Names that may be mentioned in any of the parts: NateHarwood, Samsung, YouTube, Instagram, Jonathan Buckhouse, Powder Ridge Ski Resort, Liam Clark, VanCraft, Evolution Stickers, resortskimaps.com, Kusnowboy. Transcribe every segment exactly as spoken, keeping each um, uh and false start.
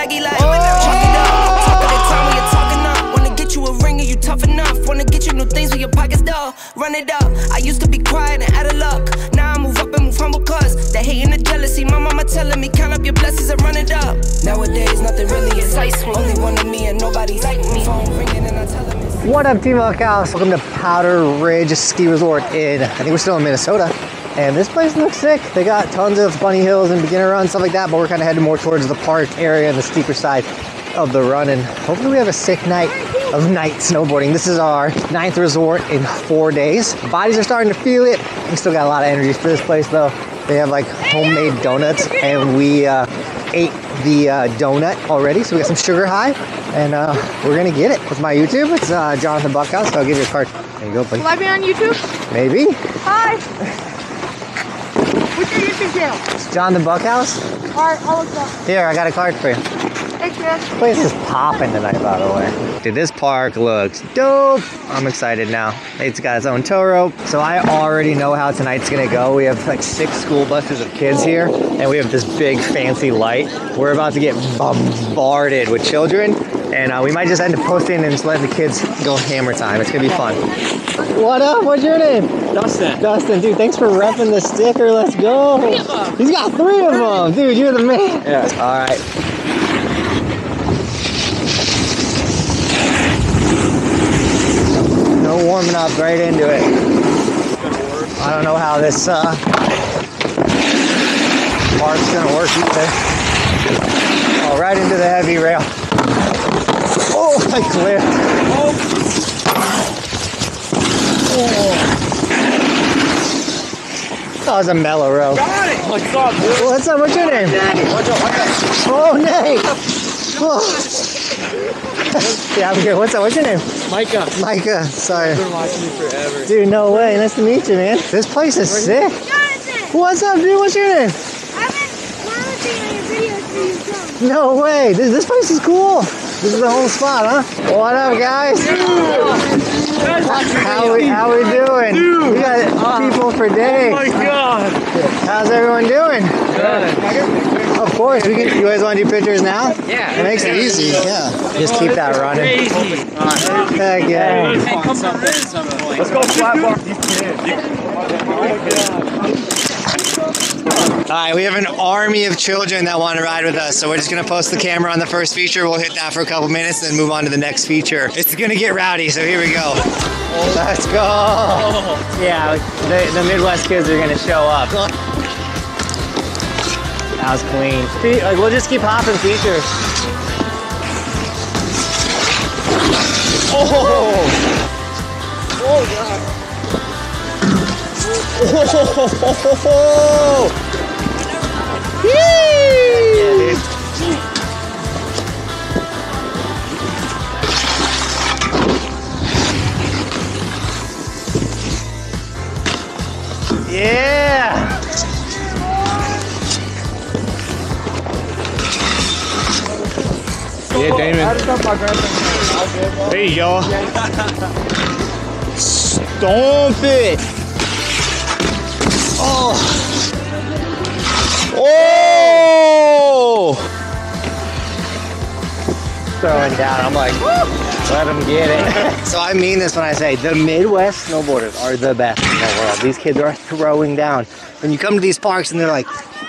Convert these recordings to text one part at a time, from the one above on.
baggy like when I'm talking up. Talk of the time when you're talking up. Wanna get you a ring and you tough enough. Wanna get you new things with your pockets dull. Run it up. I used to be quiet and out of luck. Now I move up and move humble cause the hate and the jealousy. My mama telling me count up your blessings and run it up. Nowadays nothing really excites me. Only one of me and nobody like me. Phone ringing and I tell them. What up, Team Buckhouse? Welcome to Powder Ridge Ski Resort in, I think we're still in Minnesota. And this place looks sick. They got tons of bunny hills and beginner runs, stuff like that, but we're kind of heading more towards the park area and the steeper side of the run. And hopefully we have a sick night of night snowboarding. This is our ninth resort in four days. Bodies are starting to feel it. We still got a lot of energy for this place though. They have like homemade donuts and we uh, ate the uh, donut already. So we got some sugar high. And uh, we're gonna get it. It's my YouTube. It's uh, Jonathan Buckhouse. So I'll give you a card. There you go, please. Will I be on YouTube? Maybe. Hi. What's your YouTube channel? It's Jonathan Buckhouse. All right, I'll look up. Here, I got a card for you. Thanks, man. This place is popping tonight, by the way. Dude, this park looks dope. I'm excited now. It's got its own tow rope. So I already know how tonight's gonna go. We have like six school buses of kids here, and we have this big fancy light. We're about to get bombarded with children. And uh, we might just end up posting and just let the kids go hammer time. It's gonna be fun. What up? What's your name? Dustin. Dustin, dude, thanks for repping the sticker. Let's go. He's got three of them. Dude, you're the man. Yeah. All right. No warming up, right into it. I don't know how this uh, park's gonna work either. Oh, right into the heavy rail. Oh, I clipped. Oh. That was a mellow row. Got it. What's up, dude? What's up? What's your name? What's up? Oh, Nate. Oh. Yeah, I'm good. What's up? What's your name? Micah. Micah. Sorry. I've been watching you forever. Dude, no way. Nice to meet you, man. This place is sick. Jonathan. What's up, dude? What's your name? I've been monitoring your videos for you. No way. This, this place is cool. This is the whole spot, huh? What up, guys? How we how we doing? Dude. We got people for days. Oh my god! How's everyone doing? Good. Of course. We can, you guys want to do pictures now? Yeah. It makes it easy. Yeah. Just keep that running. Heck yeah. Let's go flat bar. All right, we have an army of children that want to ride with us, so we're just going to post the camera on the first feature. We'll hit that for a couple minutes, then move on to the next feature. It's going to get rowdy, so here we go. Let's go. Yeah, the, the Midwest kids are going to show up. That was clean. Like, we'll just keep hopping features. Oh! Oh, God. Oh! Yay! Yeah! Yeah, Damon. There you go. Stomp it! Oh! Oh! Throwing down, I'm like, let them get it. So I mean this when I say the Midwest snowboarders are the best in the world. These kids are throwing down. When you come to these parks and they're like,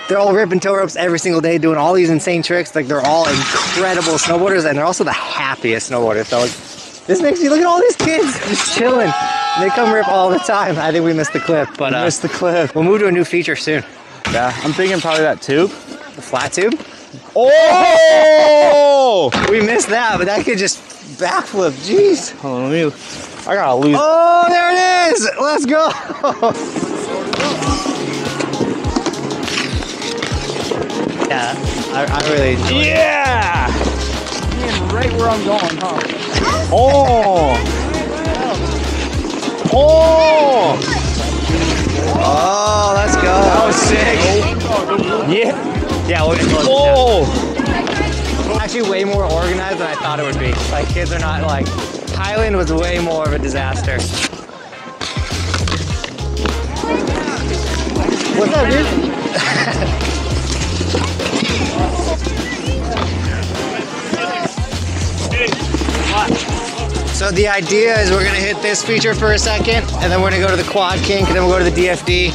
they're all ripping tow ropes every single day, doing all these insane tricks. Like, they're all incredible snowboarders, and they're also the happiest snowboarders. So like, this makes you look at all these kids just chilling. They come rip all the time. I think we missed the clip, but uh, missed the clip. We'll move to a new feature soon. Yeah, I'm thinking probably that tube, the flat tube. Oh! We missed that, but that could just backflip. Jeez. Hold on, let me. I gotta lose. Oh, there it is. Let's go. Yeah, I, I really enjoy it. Yeah. Man, right where I'm going, huh? Oh. Oh! Oh, let's go. That was sick. Yeah. Yeah, we'll oh! Actually, way more organized than I thought it would be. Like, kids are not like. Highland was way more of a disaster. What's up, dude? So the idea is we're gonna hit this feature for a second, and then we're gonna go to the quad kink, and then we'll go to the D F D.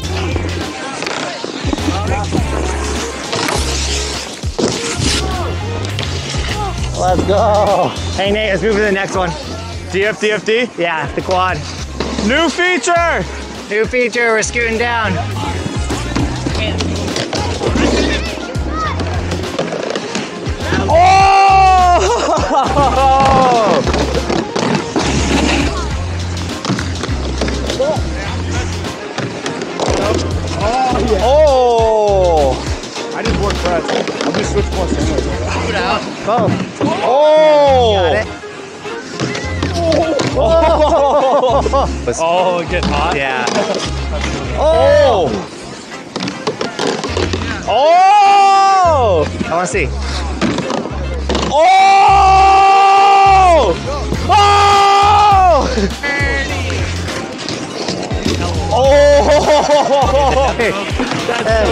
Let's go. Hey Nate, let's move to the next one. D F D F D? Yeah, the quad. New feature! New feature, we're scooting down. Oh! Oh, yeah. Oh! I just worked fast. I'm gonna switch points anyway. Put it out. Boom. Oh! Got it. Oh! Oh, oh, it gets hot? Yeah. Oh! Oh! I wanna see. Oh! Oh! Oh! Hey, that's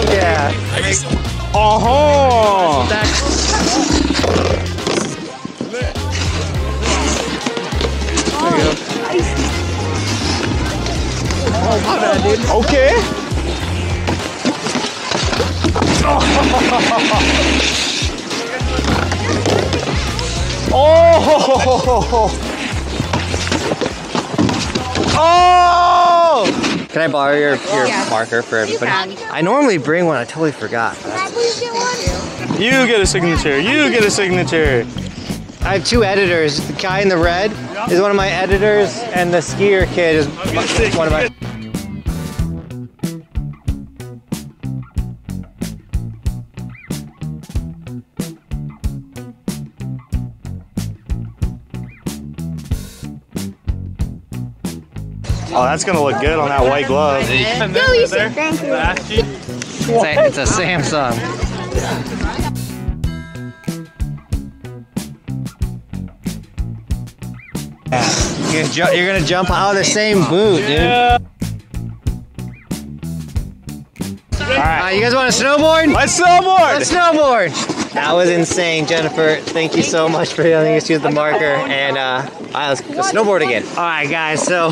so yeah. Uh huh. There you go. Oh, bad, dude. Okay. Oh. Oh! Oh! Can I borrow your, your yeah. marker for everybody? I normally bring one, I totally forgot. Can I please get one? You get a signature, you get a signature. I have two editors. The guy in the red is one of my editors, and the skier kid is one of my... Oh, that's gonna look good on that white glove. No, you said thank you. It's a, it's a Samsung. Yeah. You're, gonna you're gonna jump out of the same boot, dude. Yeah. All right, uh, you guys want to snowboard? Let's snowboard. Let's snowboard. That was insane, Jennifer. Thank you so much for helping us use the marker. And uh, all right, let's go snowboard again. All right, guys. So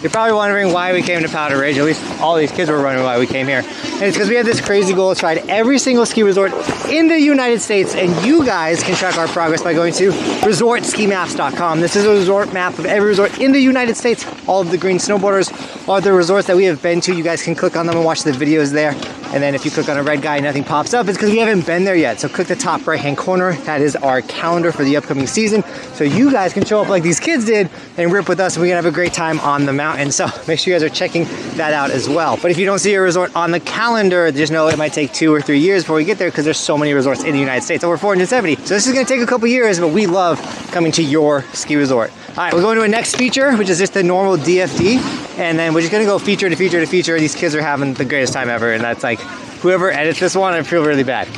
you're probably wondering why we came to Powder Ridge. At least all these kids were wondering why we came here. And it's because we had this crazy goal to try every single ski resort in the United States. And you guys can track our progress by going to resort ski maps dot com. This is a resort map of every resort in the United States. All of the green snowboarders are the resorts that we have been to. You guys can click on them and watch the videos there. And then if you click on a red guy and nothing pops up, it's because we haven't been there yet. So click the top right-hand corner. That is our calendar for the upcoming season. So you guys can show up like these kids did and rip with us, and we can have a great time on the mountain. So make sure you guys are checking that out as well. But if you don't see a resort on the calendar, just know it might take two or three years before we get there because there's so many resorts in the United States, over four hundred seventy. So this is gonna take a couple years, but we love coming to your ski resort. All right, we're going to a next feature, which is just the normal D F D. And then we're just gonna go feature to feature to feature. These kids are having the greatest time ever, and that's like, whoever edits this one, I feel really bad.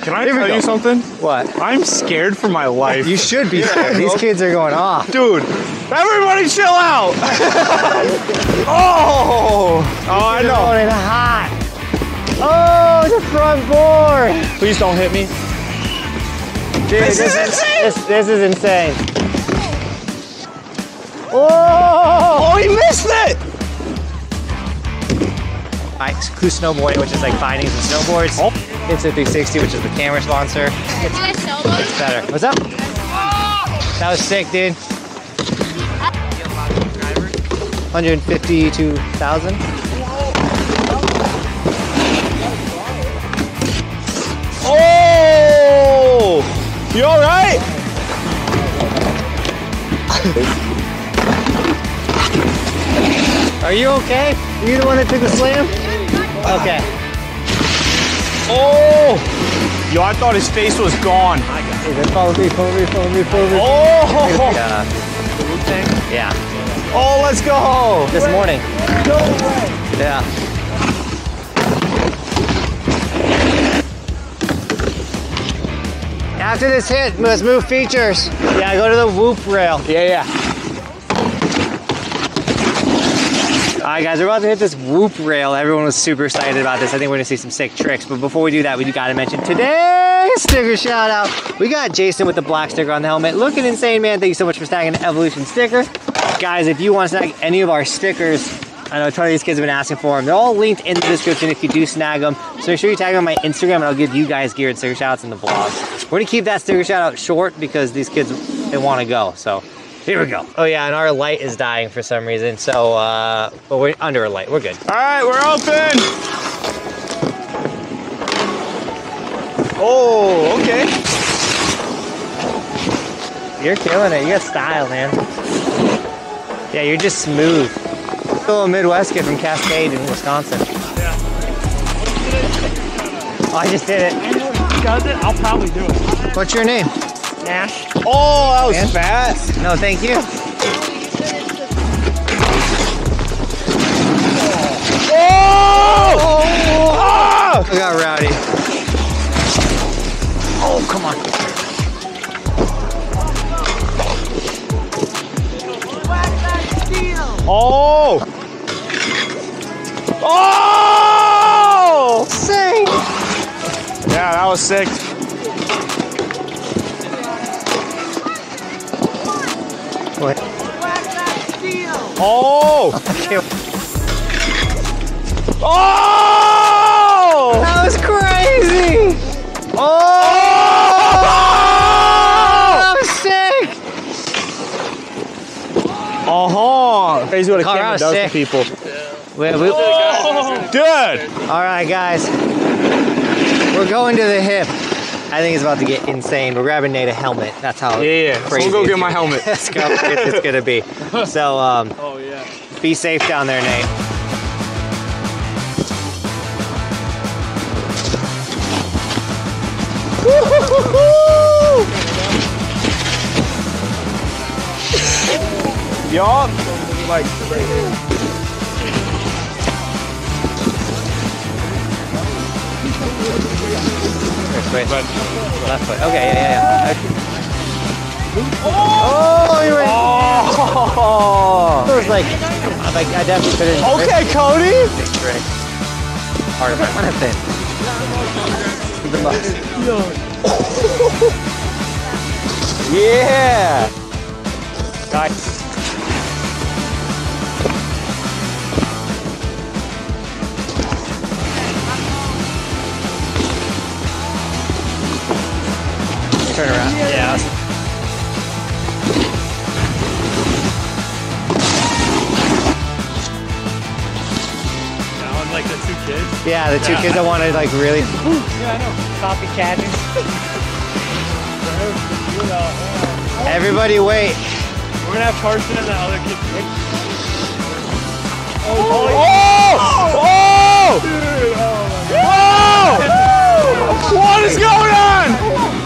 Can I tell you something? What? I'm scared for my life. You should be scared. These kids are going off. Dude, everybody chill out. Oh! Oh, I know. Going hot. Oh, it's a front board. Please don't hit me. Dude, this, this is insane. This, this is insane. Oh! Oh, he missed it. Kusnowboy, which is like finding some snowboards. Oh. It's a three sixty, which is the camera sponsor. It's, it's better. What's up? Oh. That was sick, dude. one hundred fifty-two thousand. Oh! You all right? Are you okay? Are you the one that took the slam? Okay. Oh! Yo, I thought his face was gone. I got it. Hey, follow me, follow me, follow me, follow me. Oh! Yeah. Yeah. Oh, let's go! This morning. Go away. Yeah. After this hit, let's move features. Yeah, go to the whoop rail. Yeah, yeah. Alright guys, we're about to hit this whoop rail. Everyone was super excited about this. I think we're gonna see some sick tricks. But before we do that, we gotta mention today's sticker shout out. We got Jason with the black sticker on the helmet. Looking insane, man. Thank you so much for snagging the Evolution sticker. Guys, if you want to snag any of our stickers, I know a ton of these kids have been asking for them. They're all linked in the description if you do snag them. So make sure you tag them on my Instagram and I'll give you guys geared sticker shout outs in the vlogs. We're gonna keep that sticker shout out short because these kids, they wanna go, so. Here we go. Oh yeah, and our light is dying for some reason, so, uh, but we're under a light, we're good. All right, we're open. Oh, okay. You're killing it, you got style, man. Yeah, you're just smooth. A little Midwest kid from Cascade in Wisconsin. Yeah. Oh, I just did it. I know if he does it, I'll probably do it. What's your name? Nash. Oh, that was fast. No, thank you. Oh! Oh! Oh! I got rowdy. Oh, come on. Oh! Oh! Sick! Yeah, that was sick. What? Oh! Oh! That was crazy! Oh! Oh! That was sick! Uh-huh! Crazy what a camera does to people. Yeah. We, we, oh! Dude! Alright guys, we're going to the hip. I think it's about to get insane. We're grabbing Nate a helmet. That's how yeah, yeah. crazy. So we'll go get my helmet. That's how crazy it's gonna be. So um, oh, yeah. Be safe down there, Nate. Y'all like right here. Wait. Left foot. Okay, yeah, yeah, yeah. Oh, you went. Oh! It was like, like I definitely couldn't. Okay, break. Cody! Part of my benefit. The bus. Yeah! Nice. Turn around. Yeah. Yeah, like the two kids. Yeah, the two yeah. kids that wanted like really. Yeah, I know. Copycatting. Everybody wait. We're gonna have Carson and the other kid. Oh! Oh! Oh! Oh! Dude, oh! Whoa! What is going on?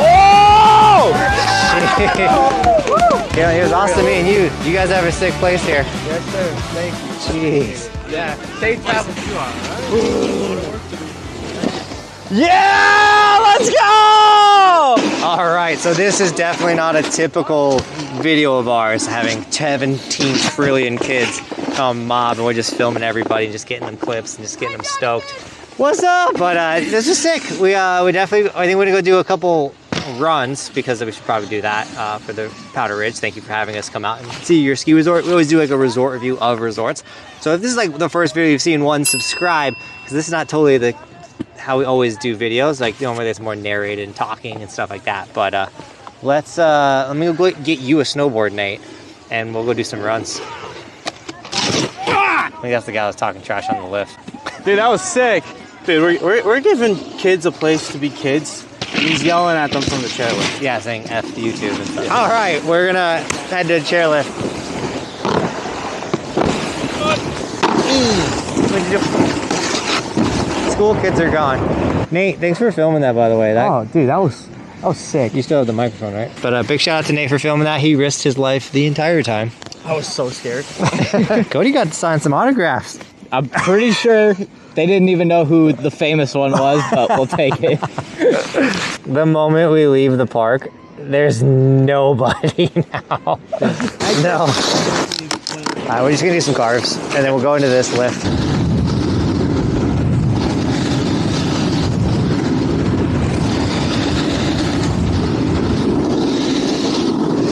Oh! You know, it was awesome meeting you. You guys have a sick place here. Yes, sir. Thank you. Jeez. Yeah. Safe travel too, alright? Yeah! Let's go! Alright, so this is definitely not a typical video of ours, having seventeen trillion kids come mob and we're just filming everybody and just getting them clips and just getting them stoked. What's up? But uh, this is sick. We uh, we definitely. I think we're gonna go do a couple runs because we should probably do that uh, for the Powder Ridge. Thank you for having us come out and see your ski resort. We always do like a resort review of resorts. So if this is like the first video you've seen, one subscribe because this is not totally the how we always do videos. Like normally there's more narrated and talking and stuff like that. But uh, let's uh, let me go get you a snowboard, Nate, and we'll go do some runs. I think that's the guy that was talking trash on the lift. Dude, that was sick. Dude, we're, we're, we're giving kids a place to be kids. He's yelling at them from the chairlift. Yeah, saying F YouTube and stuff. All right, we're gonna head to the chairlift. Mm. School kids are gone. Nate, thanks for filming that, by the way. That, oh, dude, that was that was sick. You still have the microphone, right? But a uh, big shout out to Nate for filming that. He risked his life the entire time. I was so scared. Cody got to sign some autographs. I'm pretty sure they didn't even know who the famous one was, but we'll take it. The moment we leave the park, There's nobody now. No. All right, we're just gonna do some carves, and then we'll go into this lift.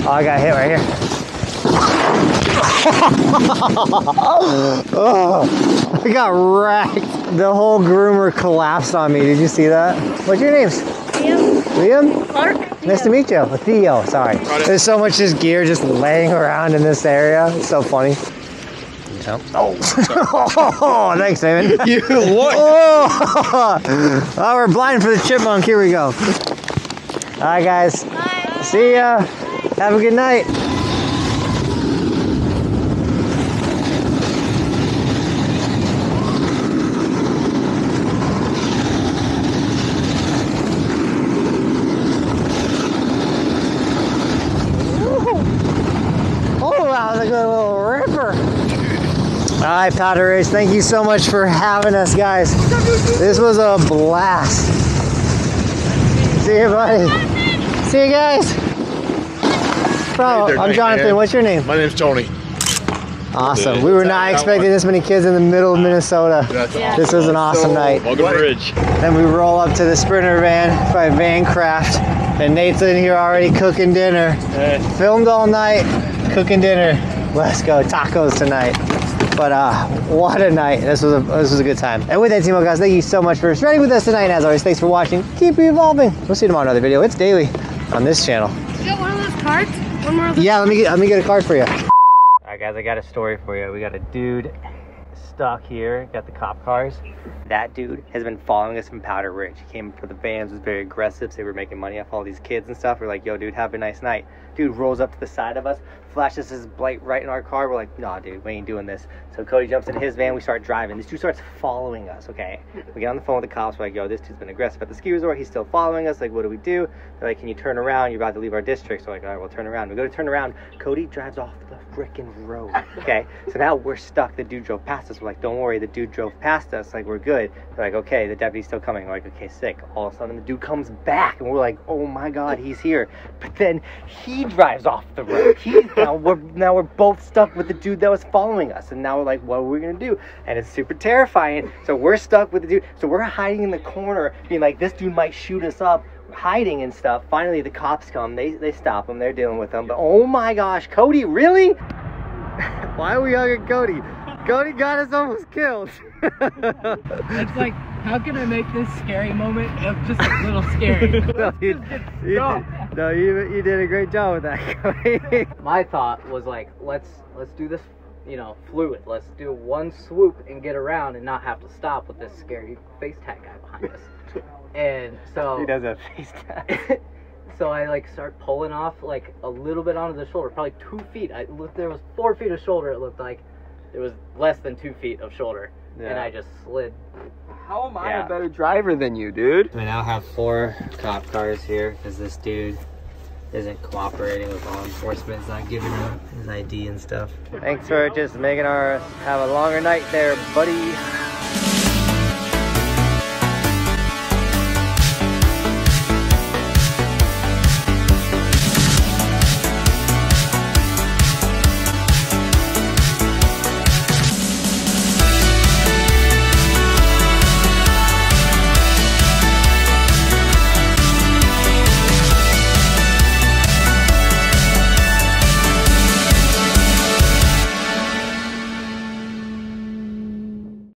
Oh, I got hit right here. Oh, I got wrecked. The whole groomer collapsed on me. Did you see that? What's your names? Liam. Liam? Clark. Nice to meet you. Theo, sorry. There's so much just gear just laying around in this area. It's so funny. Yep. Oh. Oh, thanks, Damon. You what? Oh. Oh, we're blind for the chipmunk. Here we go. All right, guys. Bye. See ya. Bye. Have a good night. Alright, Powder Ridge, thank you so much for having us, guys. This was a blast. See you, buddy. See you guys. Bro, I'm Jonathan. What's your name? My name's Tony. Awesome. We were not expecting this many kids in the middle of Minnesota. This was an awesome night. Welcome to Ridge. Then we roll up to the Sprinter van by VanCraft. And Nate's in here already cooking dinner. Filmed all night, cooking dinner. Let's go. Tacos tonight. But uh, what a night. This was a, this was a good time. And with that, Timo, guys, thank you so much for staying with us tonight. And as always, thanks for watching. Keep evolving. We'll see you tomorrow in another video. It's daily on this channel. You got one of those cards? One more of those? Yeah, let me, get, let me get a card for you. All right, guys, I got a story for you. We got a dude stuck here. Got the cop cars. That dude has been following us from Powder Ridge. He came for the vans, was very aggressive. So they were making money off all these kids and stuff. We're like, yo, dude, have a nice night. Dude rolls up to the side of us, flashes his light right in our car. We're like, nah, dude, we ain't doing this. So Cody jumps in his van. We start driving. This dude starts following us, okay? We get on the phone with the cops. We're like, yo, this dude's been aggressive at the ski resort. He's still following us. Like, what do we do? They're like, can you turn around? You're about to leave our district. So we're like, all right, we'll turn around. We go to turn around. Cody drives off the frickin' road, okay? So now we're stuck. The dude drove past us. We're like, don't worry. The dude drove past us. Like, we're good. They're like, okay, the deputy's still coming. We're like, okay, sick. All of a sudden, the dude comes back. And we're like, oh, my God, he's here. But then he drives off the road. He's now we're now we're both stuck with the dude that was following us, and now we're like, what are we gonna do? And it's super terrifying. So we're stuck with the dude. So we're hiding in the corner, being like, this dude might shoot us up, hiding and stuff. Finally, the cops come. They they stop him. They're dealing with him. But oh my gosh, Cody, really? Why are we hugging Cody? Cody got us almost killed. It's like, how can I make this scary moment of just a little scary? No, you, you did, no you, you did a great job with that, Cody. My thought was like, let's let's do this, you know, fluid. Let's do one swoop and get around and not have to stop with this scary face tag guy behind us. And so he does have face tag. So I like start pulling off like a little bit onto the shoulder, probably two feet. I looked, there was four feet of shoulder. It looked like it was less than two feet of shoulder. Yeah. And I just slid. How am I yeah. a better driver than you, dude? We now have four cop cars here because this dude isn't cooperating with law enforcement. He's not giving up his I D and stuff. Thanks for just making our have a longer night there, buddy.